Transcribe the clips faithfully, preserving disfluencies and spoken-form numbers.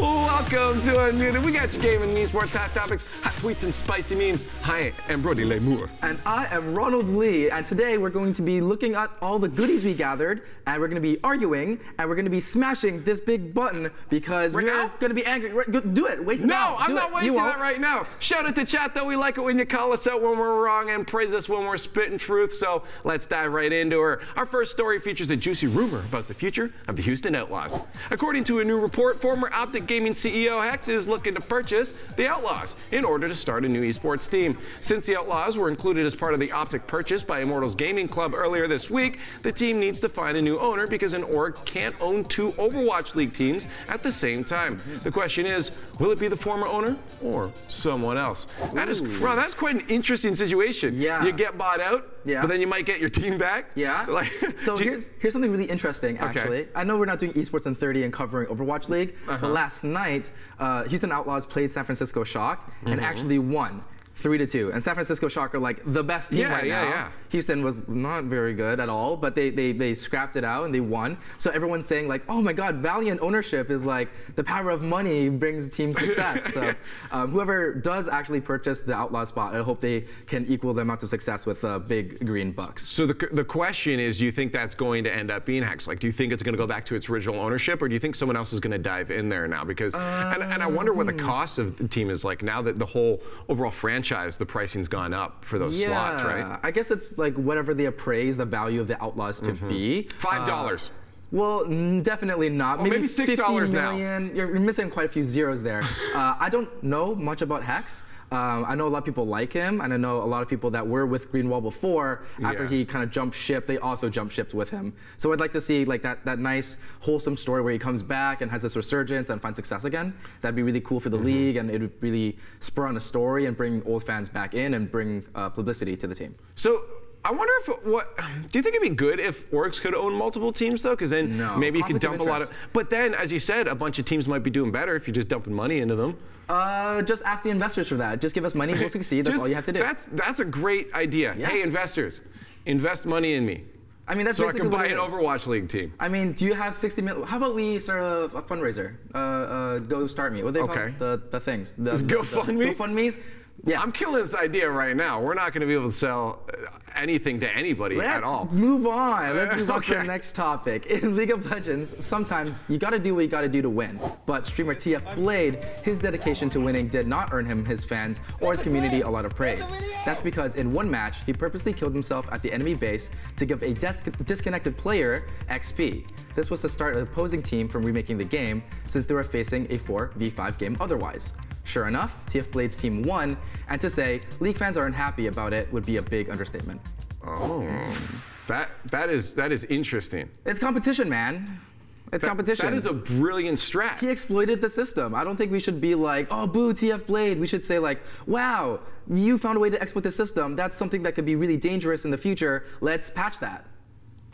Welcome to our new. We got your gaming and esports hot topics, hot tweets, and spicy memes. Hi, I'm Brody Moore. And I am Ronald Lee. And today we're going to be looking at all the goodies we gathered, and we're going to be arguing, and we're going to be smashing this big button because right we're going to be angry. Do it. Waste no, it. No, I'm not it. wasting that right now. Shout out to chat though. We like it when you call us out when we're wrong and praise us when we're spitting truth. So let's dive right into her. Our first story features a juicy rumor about the future of the Houston Outlaws. According to a new report, former Optic Gaming C E O Hecz is looking to purchase the Outlaws in order to start a new esports team. Since the Outlaws were included as part of the Optic purchase by Immortals Gaming Club earlier this week, the team needs to find a new owner because an org can't own two Overwatch League teams at the same time. The question is, will it be the former owner or someone else? That is, wow, that's quite an interesting situation. Yeah. You get bought out, yeah, but then you might get your team back. Yeah. Like, so here's here's something really interesting, actually. Okay. I know we're not doing esports in thirty and covering Overwatch League, uh-huh. but last night, uh, Houston Outlaws played San Francisco Shock mm-hmm. and actually won. Three to two, and San Francisco Shock are like the best team yeah, right yeah, now. Yeah. Houston was not very good at all, but they, they they scrapped it out and they won. So everyone's saying like, oh my God, Valiant ownership is like the power of money brings team success. So um, whoever does actually purchase the Outlaw spot, I hope they can equal the amount of success with uh, big green bucks. So the the question is, do you think that's going to end up being Hecz? Like, do you think it's going to go back to its original ownership, or do you think someone else is going to dive in there now? Because um, and and I wonder what the cost of the team is like now that the whole overall franchise. The pricing's gone up for those yeah, slots, right? I guess it's like whatever they appraise the value of the Outlaws to mm-hmm. be. Five dollars. Uh, Well, definitely not. Oh, maybe, maybe six dollars now. You're missing quite a few zeros there. uh, I don't know much about Hecz. Um, I know a lot of people like him, and I know a lot of people that were with Greenwall before. After yeah. he kind of jumped ship, they also jumped ships with him. So I'd like to see like that that nice wholesome story where he comes back and has this resurgence and finds success again. That'd be really cool for the mm-hmm. league, and it would really spur on a story and bring old fans back in and bring uh, publicity to the team. So. I wonder if what do you think it'd be good if orgs could own multiple teams though, because then no, maybe you could dump a lot of. But then, as you said, a bunch of teams might be doing better if you're just dumping money into them. Uh, just ask the investors for that. Just give us money, we'll succeed. That's just, all you have to do. That's that's a great idea. Yeah. Hey, investors, invest money in me. I mean, that's so basically what it is. So I can buy an Overwatch League team. I mean, do you have sixty mil? How about we start a, a fundraiser? Uh, uh, go start me. What do they okay. call the the things? The, go the, fund the, me. Go fund me's. Yeah. I'm killing this idea right now. We're not going to be able to sell anything to anybody Let's at all. Move on. Let's move on okay. to the next topic. In League of Legends, sometimes you got to do what you got to do to win. But streamer T F Blade, his dedication to winning did not earn him his fans or his community a lot of praise. That's because in one match, he purposely killed himself at the enemy base to give a dis disconnected player X P. This was to start an opposing team from remaking the game since they were facing a four v five game otherwise. Sure enough, T F Blade's team won, and to say League fans aren't happy about it would be a big understatement. Oh, that that is that is interesting. It's competition, man. It's that, competition. That is a brilliant strat. He exploited the system. I don't think we should be like, oh, boo, T F Blade. We should say like, wow, you found a way to exploit the system. That's something that could be really dangerous in the future. Let's patch that.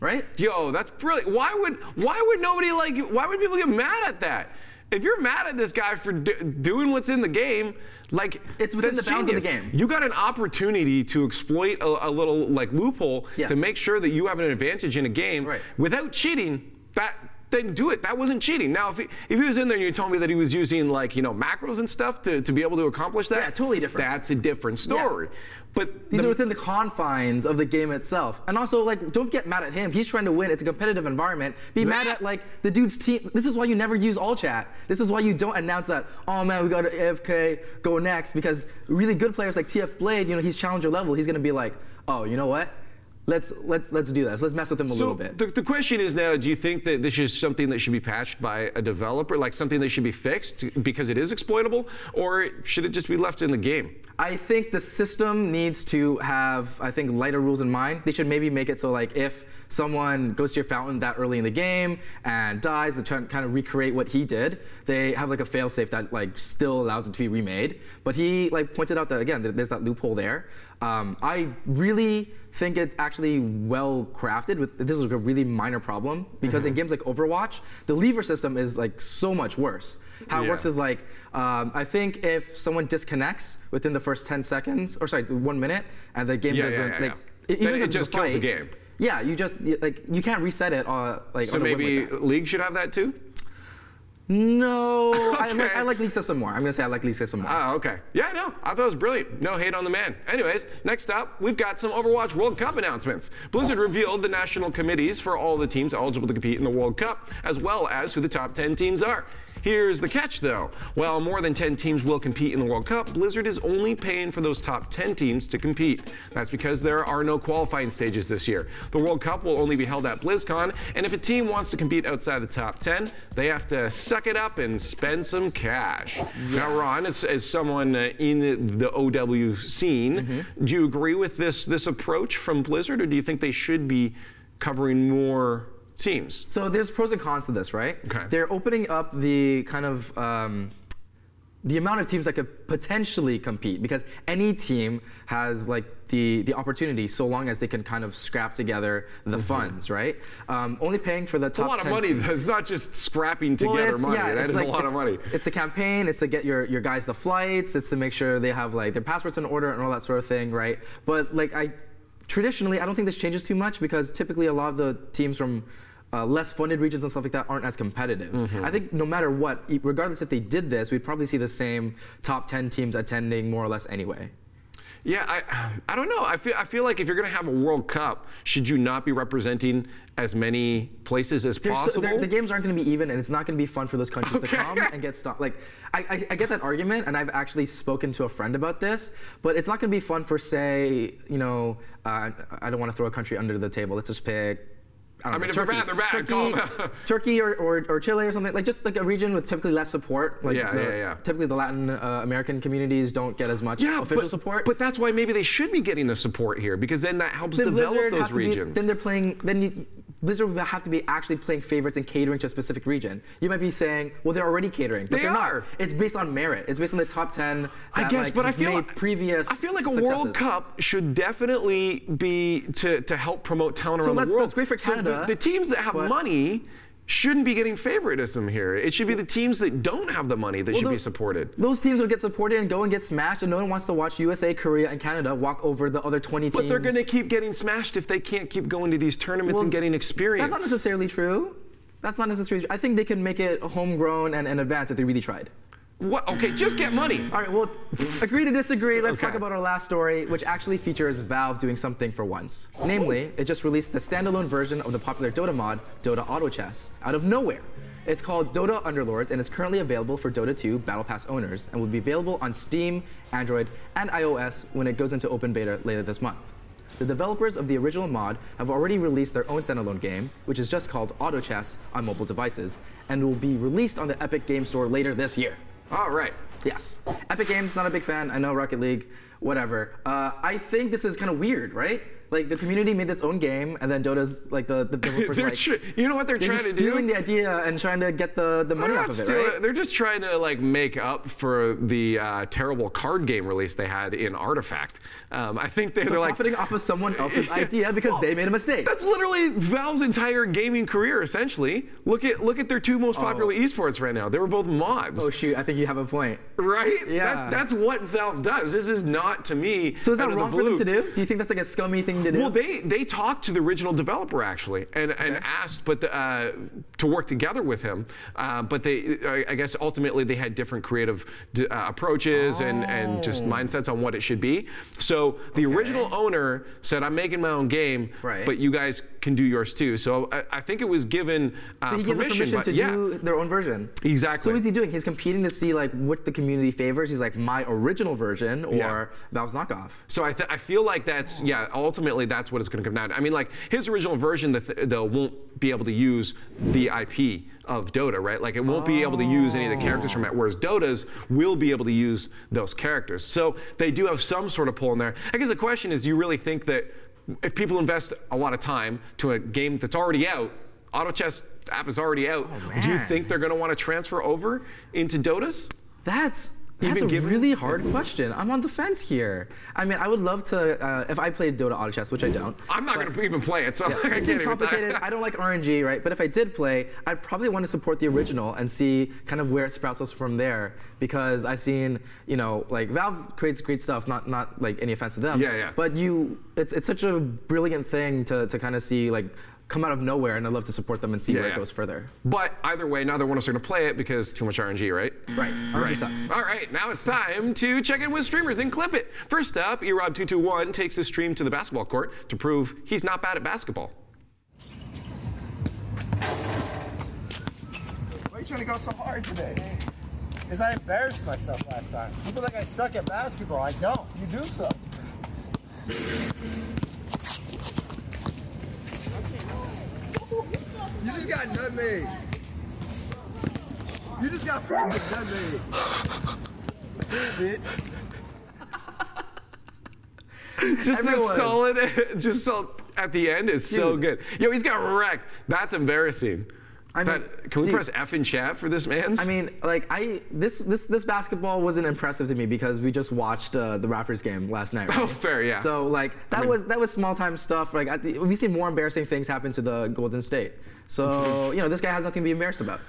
Right? Yo, that's brilliant. Why would why would nobody like? Why would people get mad at that? If you're mad at this guy for do doing what's in the game, like it's within the bounds of the game. You got an opportunity to exploit a, a little like loophole yes. to make sure that you have an advantage in a game right. without cheating. That then do it. That wasn't cheating. Now, if he, if he was in there and you told me that he was using like you know macros and stuff to to be able to accomplish that, yeah, totally different. That's a different story. Yeah. But these the, are within the confines of the game itself. And also, like, don't get mad at him. He's trying to win. It's a competitive environment. Be mad at, like, the dude's team. This is why you never use all chat. This is why you don't announce that, oh, man, we got to A F K, go next. Because really good players like T F Blade, you know, he's challenger level. He's going to be like, oh, you know what? Let's let's let's do this. Let's mess with them a so little bit. The, the question is now: do you think that this is something that should be patched by a developer, like something that should be fixed because it is exploitable, or should it just be left in the game? I think the system needs to have, I think, lighter rules in mind. They should maybe make it so, like, if someone goes to your fountain that early in the game and dies, they try to kind of recreate what he did. They have like a failsafe that like still allows it to be remade. But he like pointed out that again, there's that loophole there. Um, I really think it's actually well crafted. With this is like a really minor problem because mm-hmm. in games like Overwatch, the lever system is like so much worse. How it yeah. works is like, um, I think if someone disconnects within the first ten seconds, or sorry, one minute, and the game yeah, doesn't yeah, yeah, like, yeah. even if it just kills the game. Yeah, you just like you can't reset it. Uh, like so on maybe like League should have that too. No, okay. I, like, I like League System more. I'm going to say I like League System more. Oh, okay. Yeah, no, I thought it was brilliant. No hate on the man. Anyways, next up, we've got some Overwatch World Cup announcements. Blizzard revealed the national committees for all the teams eligible to compete in the World Cup, as well as who the top ten teams are. Here's the catch, though. While more than ten teams will compete in the World Cup, Blizzard is only paying for those top ten teams to compete. That's because there are no qualifying stages this year. The World Cup will only be held at BlizzCon, and if a team wants to compete outside the top ten, they have to suck it up and spend some cash. Yes. Now, Ron, as, as someone in the O W scene, mm-hmm. do you agree with this, this approach from Blizzard, or do you think they should be covering more teams? So there's pros and cons to this, right? Okay. They're opening up the kind of um, the amount of teams that could potentially compete, because any team has like the the opportunity so long as they can kind of scrap together the mm-hmm. funds, right? Um, only paying for the top. It's a lot of money. It's not just scrapping together well, it's, money. Yeah, that is like, a lot of money. It's the campaign. It's to get your your guys the flights. It's to make sure they have like their passports in order and all that sort of thing, right? But like I. Traditionally, I don't think this changes too much because typically a lot of the teams from uh, less funded regions and stuff like that aren't as competitive. Mm-hmm. I think no matter what, regardless if they did this, we'd probably see the same top ten teams attending more or less anyway. Yeah, I, I don't know. I feel, I feel like if you're going to have a World Cup, should you not be representing as many places as There's possible? So, the games aren't going to be even, and it's not going to be fun for those countries okay. to come and get stopped. Like, I, I, I get that argument, and I've actually spoken to a friend about this, but it's not going to be fun for, say, you know, uh, I don't want to throw a country under the table. Let's just pick. I, I mean, know, if Turkey, they're bad, they're bad. Turkey, Call them out. Turkey or, or, or Chile or something, like just like a region with typically less support. Like yeah, the, yeah, yeah. Typically the Latin uh, American communities don't get as much yeah, official but, support. But that's why maybe they should be getting the support here, because then that helps then develop Blizzard those regions. Be, then they're playing, then you, Blizzard would have to be actually playing favorites and catering to a specific region. You might be saying, well, they're already catering, but they they're are. not. It's based on merit. It's based on the top ten. That, I guess, like, but I feel like, previous I feel like a successes. World Cup should definitely be to to help promote talent so around the world. That's great for Canada. So The, the teams that have but, money shouldn't be getting favoritism here. It should be the teams that don't have the money that well, should those, be supported. Those teams will get supported and go and get smashed, and no one wants to watch U S A, Korea, and Canada walk over the other twenty teams. But they're going to keep getting smashed if they can't keep going to these tournaments well, and getting experience. That's not necessarily true. That's not necessarily true. I think they can make it homegrown and, and advanced if they really tried. What? Okay, just get money. All right, well, agree to disagree. Let's okay. talk about our last story, which actually features Valve doing something for once. Namely, it just released the standalone version of the popular Dota mod, Dota Auto Chess, out of nowhere. It's called Dota Underlords, and it's currently available for Dota two Battle Pass owners, and will be available on Steam, Android, and iOS when it goes into open beta later this month. The developers of the original mod have already released their own standalone game, which is just called Auto Chess on mobile devices, and will be released on the Epic Game Store later this year. All right. Yes. Epic Games, not a big fan. I know Rocket League, whatever. Uh, I think this is kind of weird, right? Like the community made its own game, and then Dota's like the the developers like. You know what they're, they're trying just to do? They're stealing the idea and trying to get the the money off of it, right? They're just trying to like make up for the uh, terrible card game release they had in Artifact. Um, I think they, so they're profiting like profiting off of someone else's idea because well, they made a mistake. That's literally Valve's entire gaming career, essentially. Look at look at their two most popular oh. esports right now. They were both mods. Oh shoot, I think you have a point. Right? Yeah. That's, that's what Valve does. This is not to me. So is that wrong for them to do? Do you think that's like a scummy thing? Well, they they talked to the original developer actually, and okay. and asked, but the, uh, to work together with him. Uh, but they, I, I guess, ultimately they had different creative d uh, approaches oh. and and just mindsets on what it should be. So the okay. original owner said, "I'm making my own game, right. but you guys can do yours too." So I, I think it was given uh, so he gave permission, permission but, to yeah. do their own version. Exactly. So what is he doing? He's competing to see like what the community favors. He's like my original version or yeah. Valve's knockoff. So I th I feel like that's oh. yeah ultimately. That's what it's going to come down to. I mean, like his original version, though, won't be able to use the I P of Dota, right? Like it won't oh. be able to use any of the characters from it, whereas Dota's will be able to use those characters. So they do have some sort of pull in there. I guess the question is, do you really think that if people invest a lot of time to a game that's already out, Auto Chess app is already out, oh, do you think they're going to want to transfer over into Dota's? That's That's Even a given? really hard question. I'm on the fence here. I mean, I would love to, uh, if I played Dota Auto Chess, which I don't. I'm not going to even play it, so yeah, like, I can't complicated. Even I don't like R N G, right? But if I did play, I'd probably want to support the original and see kind of where it sprouts us from there. Because I've seen, you know, like Valve creates great stuff, not not like any offense to them. Yeah, yeah. But you, it's it's such a brilliant thing to to kind of see like come out of nowhere, and I'd love to support them and see yeah, where yeah. it goes further. But either way, neither one of us are going to play it because too much R N G, right? Right. R N G right. sucks. All right, now it's time to check in with streamers and clip it. First up, E Rob two two one takes his stream to the basketball court to prove he's not bad at basketball. Why are you trying to go so hard today? Because I embarrassed myself last time. People think I suck at basketball. I don't. You do suck. You just got nutmeg. You just got fucking nutmeg. Bitch. Just Everyone. a solid, just so at the end is Dude. so good. Yo, he's got wrecked. That's embarrassing. I mean, but can we dude, press F in chat for this man? I mean, like I this this this basketball wasn't impressive to me because we just watched uh, the Raptors game last night. Right? Oh, fair, yeah. So like that I mean, was that was small time stuff. Like I, we see more embarrassing things happen to the Golden State. So you know this guy has nothing to be embarrassed about.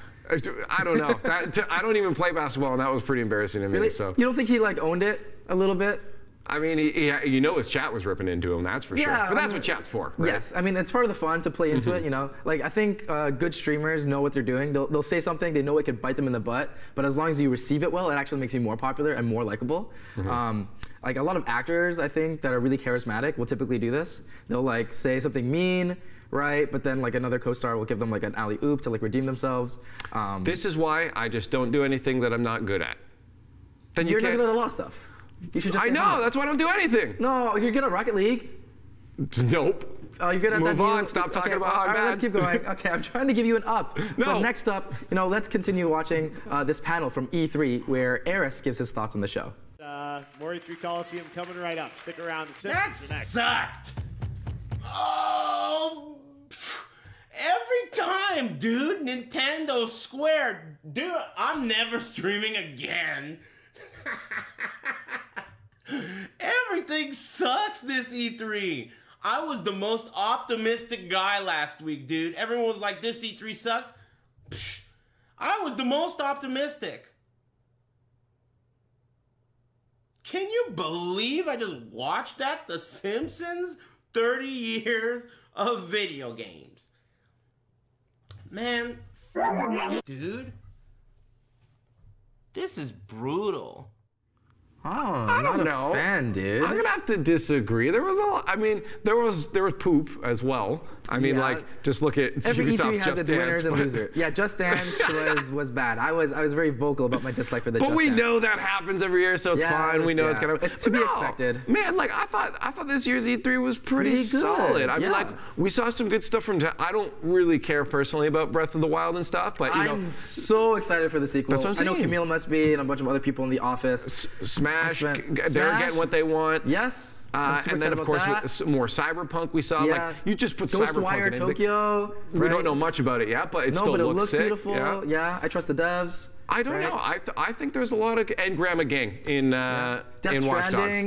I don't know. That, I don't even play basketball, and that was pretty embarrassing to me. Really? So you don't think he like owned it a little bit? I mean, he, he, you know his chat was ripping into him, that's for yeah, sure. But that's I mean, what chat's for, right? Yes, I mean, it's part of the fun to play into mm-hmm. it, you know? Like, I think uh, good streamers know what they're doing. They'll, they'll say something, they know it could bite them in the butt, but as long as you receive it well, it actually makes you more popular and more likable. Mm-hmm. um, like, a lot of actors, I think, that are really charismatic will typically do this. They'll, like, say something mean, right? But then like another co-star will give them like an alley-oop to like redeem themselves. Um, this is why I just don't do anything that I'm not good at. Then you You're can't... not good at a lot of stuff. You should just I know, home. that's why I don't do anything. No, you're good at Rocket League. Nope. Oh, you're good at Move that. Move on, stop okay, talking about how bad. All right, let's keep going. Okay, I'm trying to give you an up. No. But next up, you know, let's continue watching uh, this panel from E three where Eris gives his thoughts on the show. Uh, more E three Coliseum coming right up. Stick around. The that sucked. Oh, pff, every time, dude. Nintendo Square. Dude, I'm never streaming again. Everything sucks this E three. I was the most optimistic guy last week, dude. Everyone was like, this E three sucks. Psh, I was the most optimistic. Can you believe I just watched that? The Simpsons? thirty years of video games. Man, dude. This is brutal. Oh, I not don't know. A fan, dude. I'm gonna have to disagree. There was a lot. I mean, there was there was poop as well. I mean, yeah. like just look at every Ubisoft E three has Just its Dance, winners and losers. Yeah, Just Dance was was bad. I was I was very vocal about my dislike for the. But Just we Dance. know that happens every year, so it's yeah, fine. It's, we know yeah. it's gonna. It's to be no, expected. Man, like I thought I thought this year's E three was pretty, pretty solid. I yeah. mean, like we saw some good stuff from. I don't really care personally about Breath of the Wild and stuff, but you I'm know, so excited for the sequel. That's what I'm saying. I know Camille must be and a bunch of other people in the office. Smash. Smash. They're getting what they want. Yes. Uh, and then, of course, with more Cyberpunk we saw. Yeah. Like you just put Ghost Cyberpunk Wire, in Tokyo. Right? We don't know much about it yet, but it no, still but looks, it looks sick. beautiful. Yeah. yeah, I trust the devs. I don't right? know. I th I think there's a lot of and Grandma Gang in uh, yeah. in Watch Dogs.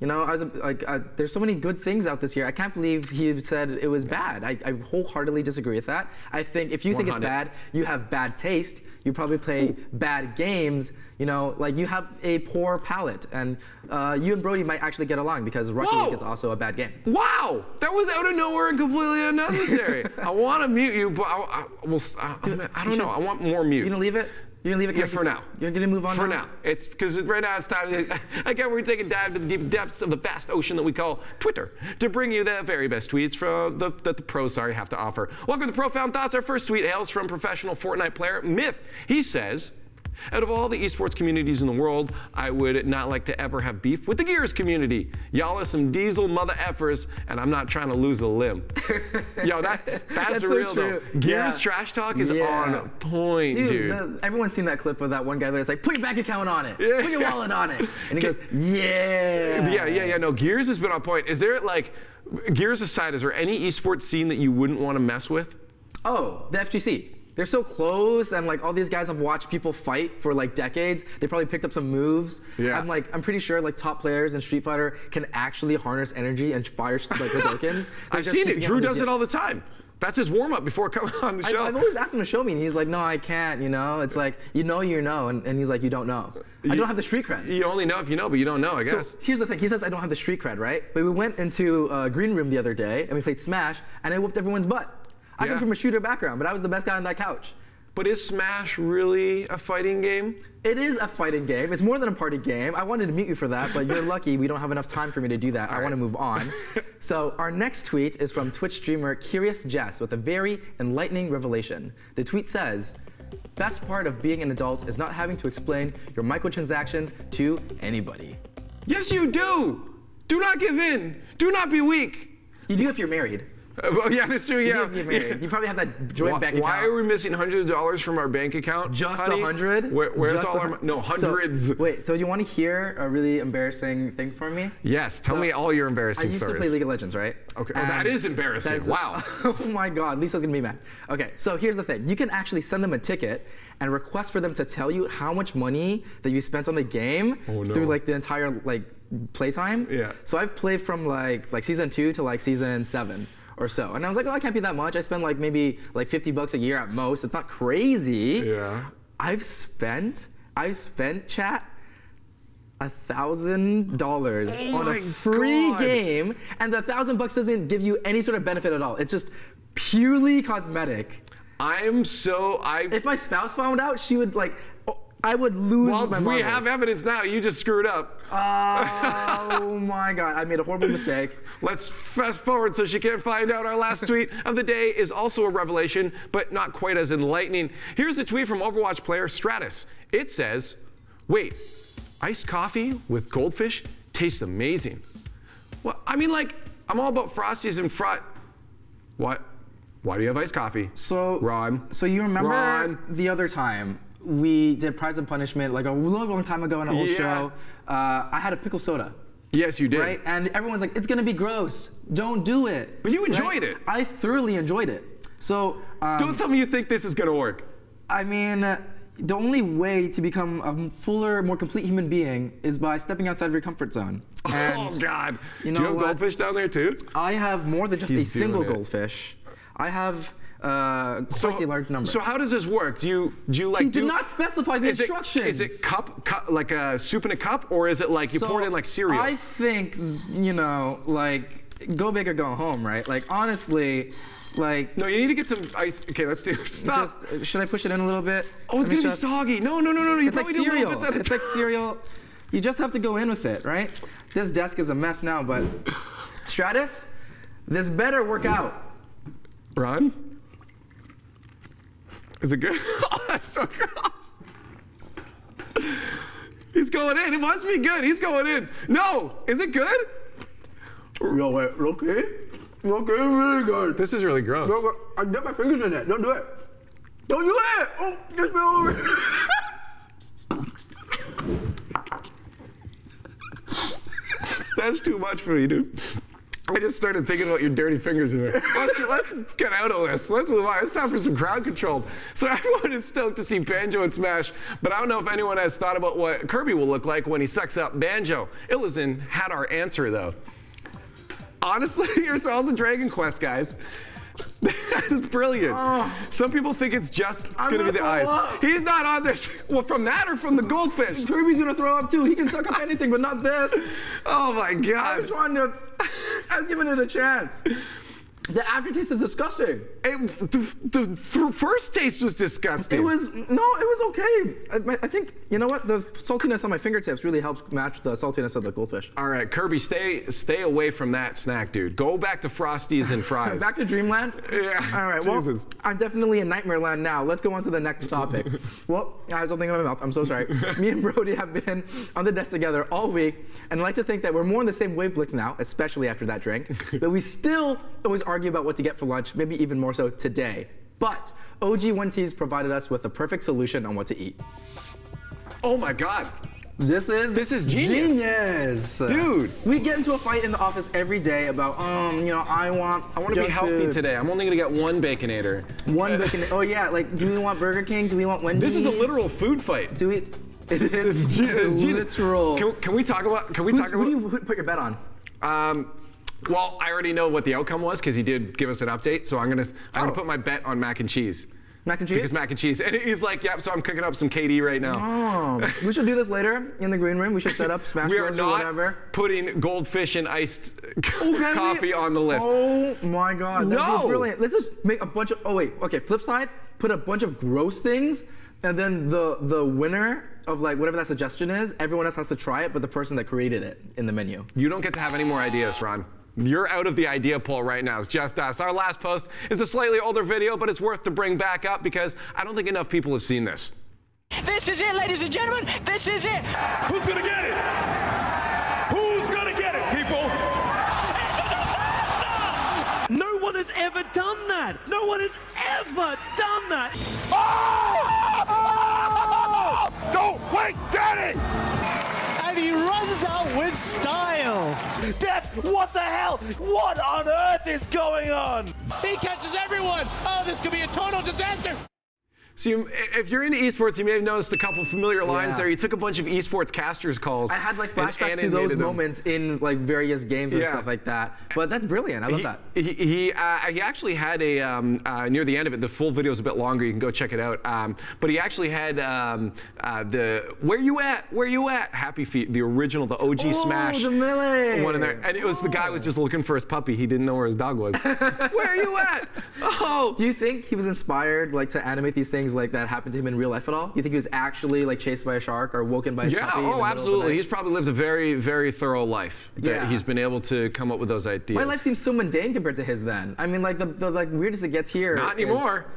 You know, I was like, uh, there's so many good things out this year. I can't believe he said it was yeah. bad. I, I wholeheartedly disagree with that. I think if you one hundred. think it's bad, you have bad taste. You probably play Ooh. bad games. You know, like you have a poor palate, and uh, you and Brody might actually get along because Rocket Whoa. League is also a bad game. Wow, that was out of nowhere and completely unnecessary. I want to mute you, but I, I, well, I, Dude, I don't know. Should, I want more mutes. You gonna leave it? You're gonna leave it. Yeah, for now. You're gonna move on. For now, now. It's because right now it's time. To, again, we take a dive to the deep depths of the vast ocean that we call Twitter to bring you the very best tweets from the, that the pros sorry have to offer. Welcome to Profound Thoughts. Our first tweet hails from professional Fortnite player Myth. He says, "Out of all the esports communities in the world, I would not like to ever have beef with the Gears community. Y'all are some diesel mother effers, and I'm not trying to lose a limb." Yo, that that's, that's real so though. Gears yeah. trash talk is yeah. on point, dude. dude. The, everyone's seen that clip of that one guy that's like, "Put your bank account on it. Yeah. Put your wallet on it," and he goes, "Yeah." Yeah, yeah, yeah. No, Gears has been on point. Is there like, Gears aside, is there any esports scene that you wouldn't want to mess with? Oh, the F G C. They're so close, and like all these guys have watched people fight for like decades. They probably picked up some moves. Yeah. I'm like, I'm pretty sure like top players in Street Fighter can actually harness energy and fire like the tokens. I've seen it. Drew does it all the time. That's his warm-up before coming on the show. I've, I've always asked him to show me, and he's like, "No, I can't." You know, it's like you know, you know, and, and he's like, "You don't know." You, I don't have the street cred. You only know if you know, but you don't know, I guess. So here's the thing. He says I don't have the street cred, right? But we went into uh, green room the other day, and we played Smash, and I whooped everyone's butt. I yeah. come from a shooter background, but I was the best guy on that couch. But is Smash really a fighting game? It is a fighting game. It's more than a party game. I wanted to meet you for that, but you're lucky. We don't have enough time for me to do that. All I right. want to move on. So our next tweet is from Twitch streamer Curious Jess with a very enlightening revelation. The tweet says, best part of being an adult is not having to explain your microtransactions to anybody. Yes, you do. Do not give in. Do not be weak. You do if you're married. Uh, yeah, that's true, yeah. You, yeah. you probably have that joint why, bank account. Why are we missing hundreds of dollars from our bank account? Just a hundred? Where, where's Just all a, our No, hundreds. So, wait, so you want to hear a really embarrassing thing from me? Yes, tell so, me all your embarrassing stories. I used stories. to play League of Legends, right? Okay, oh, that is embarrassing, that is, wow. Oh my God, Lisa's going to be mad. Okay, so here's the thing. You can actually send them a ticket and request for them to tell you how much money that you spent on the game oh, no. through like the entire like playtime. Yeah. So I've played from like like season two to like season seven. Or so, and I was like, oh, I can't be that much. I spend like maybe like fifty bucks a year at most. It's not crazy. Yeah. I've spent, I've spent chat a thousand dollars on a free God. game, and the thousand bucks doesn't give you any sort of benefit at all. It's just purely cosmetic. I'm so I. If my spouse found out, she would like. Oh, I would lose well, my mind. We have evidence now. You just screwed up. Oh my God! I made a horrible mistake. Let's fast forward so she can't find out. Our last tweet of the day is also a revelation, but not quite as enlightening. Here's a tweet from Overwatch player Stratus. It says, "Wait, iced coffee with goldfish tastes amazing." Well, I mean, like, I'm all about Frosties and fro. What? Why do you have iced coffee? So, Ron. So you remember Ron. the other time? We did Prize and Punishment like a long, long time ago in an old yeah. show. Uh, I had a pickle soda. Yes, you did. Right? And everyone's like, it's going to be gross. Don't do it. But you enjoyed right? it. I thoroughly enjoyed it. So um, don't tell me you think this is going to work. I mean, uh, the only way to become a fuller, more complete human being is by stepping outside of your comfort zone. And oh, God. You know do you have what? goldfish down there, too? I have more than just He's a single it. goldfish. I have... Uh, quite so, a large number. So how does this work? Do you do you like? He did do, not specify the is instructions. It, is it cup, cup like a soup in a cup, or is it like you so pour it in like cereal? I think you know, like go big or go home, right? Like honestly, like no, you need to get some ice. Okay, let's do. Stop. Just, should I push it in a little bit? Oh, it's Let gonna be soggy. No, no, no, no. You it's probably like do cereal. A little bit it's like cereal. You just have to go in with it, right? This desk is a mess now, but Stratus, this better work out. Ron? Is it good? Oh, that's so gross. He's going in. It must be good. He's going in. No. Is it good? No, wait. Okay. Okay, really good. This is really gross. No, I dip my fingers in it. Don't do it. Don't do it. Oh, just be over it. That's too much for you, dude. I just started thinking about your dirty fingers in there. Let's, let's get out of this. Let's move on. It's time for some crowd control. So everyone is stoked to see Banjo and Smash, but I don't know if anyone has thought about what Kirby will look like when he sucks up Banjo. Illizen had our answer, though. Honestly, you're all the Dragon Quest guys. That is brilliant. Oh. Some people think it's just going to be the eyes. Up. He's not on this. Well, from that or from the goldfish? Kirby's going to throw up, too. He can suck up anything, but not this. Oh, my God. I was trying to... I was giving it a chance. The aftertaste is disgusting. It, the the th first taste was disgusting. It was, no, it was okay. I, I think, you know what? The saltiness on my fingertips really helps match the saltiness of the goldfish. All right, Kirby, stay stay away from that snack, dude. Go back to Frosties and fries. Back to dreamland? Yeah. All right, Jesus. Well, I'm definitely in nightmare land now. Let's go on to the next topic. Well, I was holding up my mouth. I'm so sorry. Me and Brody have been on the desk together all week, and I like to think that we're more on the same wavelength now, especially after that drink, but we still always argue about what to get for lunch, maybe even more so today. But O G one T's provided us with the perfect solution on what to eat. Oh my God. This is this is genius. genius. Dude. We get into a fight in the office every day about, um, you know, I want I want to be healthy food. today. I'm only going to get one Baconator. One Baconator. Oh yeah, like do we want Burger King? Do we want Wendy's? This is a literal food fight. Do we It is it's it's literal. Can, can we talk about can we Who's, talk about Who do you put your bet on? Um Well, I already know what the outcome was because he did give us an update, so I'm gonna I'm oh. gonna put my bet on mac and cheese. Mac and cheese? Because mac and cheese. And he's like, yep, so I'm cooking up some K D right now. Oh. We should do this later in the green room. We should set up Smash Bros. Or whatever. We are not putting goldfish and iced okay. coffee on the list. Oh my God. That'd no. be brilliant. Let's just make a bunch of, oh wait, okay, flip side, put a bunch of gross things, and then the, the winner of like whatever that suggestion is, everyone else has to try it, but the person that created it in the menu. You don't get to have any more ideas, Ron. You're out of the idea pool right now. It's just us. Our last post is a slightly older video, but it's worth to bring back up because I don't think enough people have seen this. This is it, ladies and gentlemen. This is it. Who's gonna get it? Who's gonna get it, people? It's a disaster! No one has ever done that. No one has ever done that. Oh! Oh! Don't wait, Daddy! He runs out with style. Death, what the hell? What on earth is going on? He catches everyone. Oh, this could be a total disaster. So you, if you're into esports, you may have noticed a couple familiar lines yeah. there. You took a bunch of esports casters calls. I had like flashbacks to those them. moments in like various games and yeah. stuff like that. But that's brilliant. I love he, that. He he, uh, he actually had a um, uh, near the end of it. The full video is a bit longer. You can go check it out. Um, but he actually had um, uh, the where you at? Where you at? Happy Feet, the original, the O G oh, Smash the melee. one in there. And it was oh. the guy was just looking for his puppy. He didn't know where his dog was. Where are you at? Oh. Do you think he was inspired like to animate these things? Like that happened to him in real life at all? You think he was actually like chased by a shark or woken by a yeah, puppy? Yeah, oh, absolutely. He's probably lived a very, very thorough life. That yeah. He's been able to come up with those ideas. My life seems so mundane compared to his then. I mean, like the, the like weirdest it gets here. Not anymore.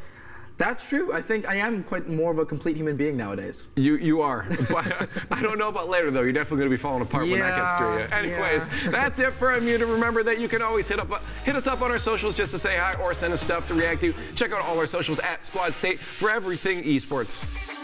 That's true. I think I am quite more of a complete human being nowadays. You you are. But I don't know about later, though. You're definitely going to be falling apart yeah, when that gets to you. Anyways, yeah. that's it for Unmuted. Remember that you can always hit, up, hit us up on our socials just to say hi or send us stuff to react to. Check out all our socials at Squad State for everything esports.